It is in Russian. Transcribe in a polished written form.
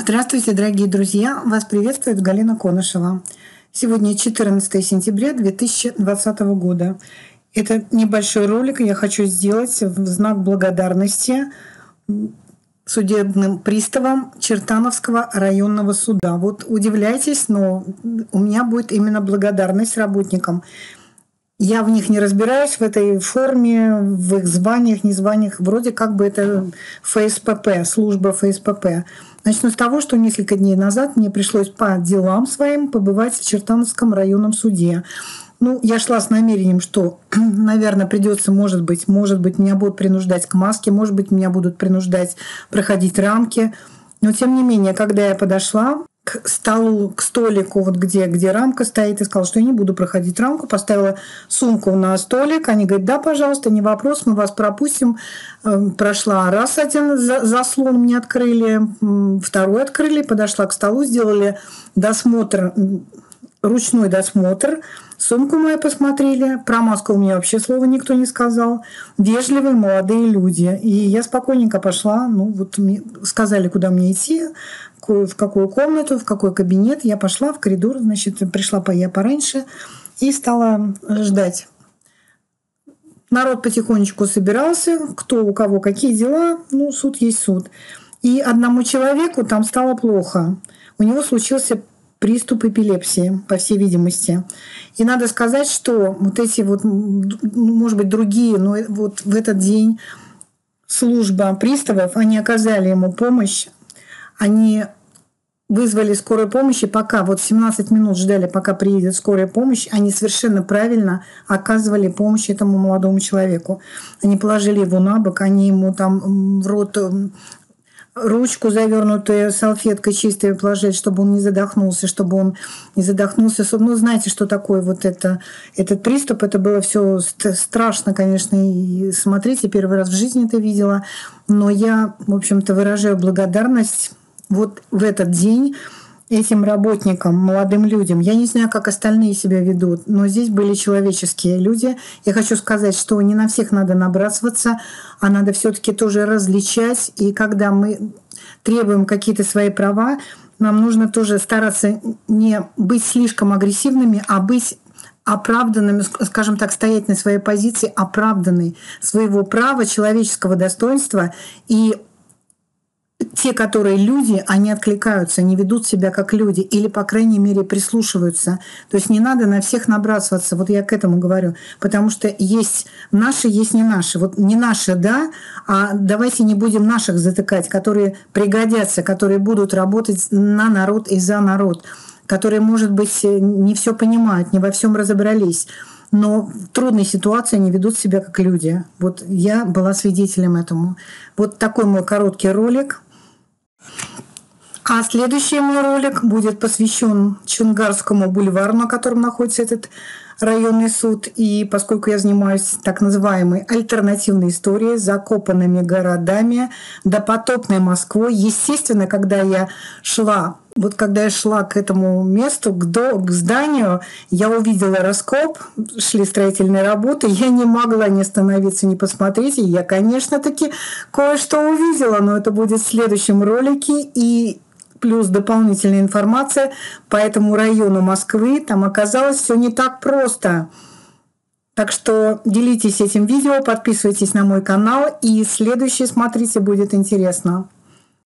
Здравствуйте, дорогие друзья! Вас приветствует Галина Конышева. Сегодня 14 сентября 2020 года. Это небольшой ролик я хочу сделать в знак благодарности судебным приставам Чертановского районного суда. Вот удивляйтесь, но у меня будет именно благодарность работникам. Я в них не разбираюсь, в этой форме, в их званиях, незваниях. Вроде как бы это ФСПП, служба ФСПП. Начну с того, что несколько дней назад мне пришлось по делам своим побывать в Чертановском районном суде. Ну, я шла с намерением, что, наверное, придется, может быть, меня будут принуждать к маске, может быть, меня будут принуждать проходить рамки. Но, тем не менее, когда я подошла к столу, к столику, вот где рамка стоит, и сказала, что я не буду проходить рамку, поставила сумку на столик. Они говорят: да, пожалуйста, не вопрос, мы вас пропустим. Прошла раз один заслон, мне открыли, второй открыли, подошла к столу, сделали досмотр, ручной досмотр. Сумку мою посмотрели, про маску у меня вообще слова никто не сказал. Вежливые молодые люди. И я спокойненько пошла, ну вот мне сказали, куда мне идти, в какую комнату, в какой кабинет. Я пошла в коридор, значит, пришла я пораньше и стала ждать. Народ потихонечку собирался, кто у кого какие дела, ну суд есть суд. И одному человеку там стало плохо. У него случился приступ эпилепсии, по всей видимости. И надо сказать, что вот эти вот, может быть, другие, но вот в этот день служба приставов, они оказали ему помощь, они вызвали скорую помощь, и пока вот 17 минут ждали, пока приедет скорая помощь, они совершенно правильно оказывали помощь этому молодому человеку. Они положили его на бок, они ему там в рот ручку, завернутую салфеткой чистой, положить, чтобы он не задохнулся, Ну, знаете, что такое вот этот приступ? Это было все страшно, конечно, и смотреть. Я первый раз в жизни это видела. Но я, в общем-то, выражаю благодарность вот в этот день этим работникам, молодым людям. Я не знаю, как остальные себя ведут, но здесь были человеческие люди. Я хочу сказать, что не на всех надо набрасываться, а надо все-таки тоже различать. И когда мы требуем какие-то свои права, нам нужно тоже стараться не быть слишком агрессивными, а быть оправданными, скажем так, стоять на своей позиции, оправданной своего права, человеческого достоинства. И те, которые люди, они откликаются, они ведут себя как люди или, по крайней мере, прислушиваются. То есть не надо на всех набрасываться, вот я к этому говорю, потому что есть не наши. Вот не наши, да, а давайте не будем наших затыкать, которые пригодятся, которые будут работать на народ и за народ, которые, может быть, не все понимают, не во всем разобрались, но в трудной ситуации они ведут себя как люди. Вот я была свидетелем этому. Вот такой мой короткий ролик. А следующий мой ролик будет посвящен Чунгарскому бульвару, на котором находится этот районный суд. И поскольку я занимаюсь так называемой альтернативной историей, закопанными городами, допотопной Москвой, естественно, когда я шла к этому месту, к зданию, я увидела раскоп, шли строительные работы, я не могла не остановиться, не посмотреть, и я, конечно-таки, кое-что увидела, но это будет в следующем ролике, и плюс дополнительная информация по этому району Москвы, там оказалось все не так просто. Так что делитесь этим видео, подписывайтесь на мой канал, и следующее смотрите, будет интересно.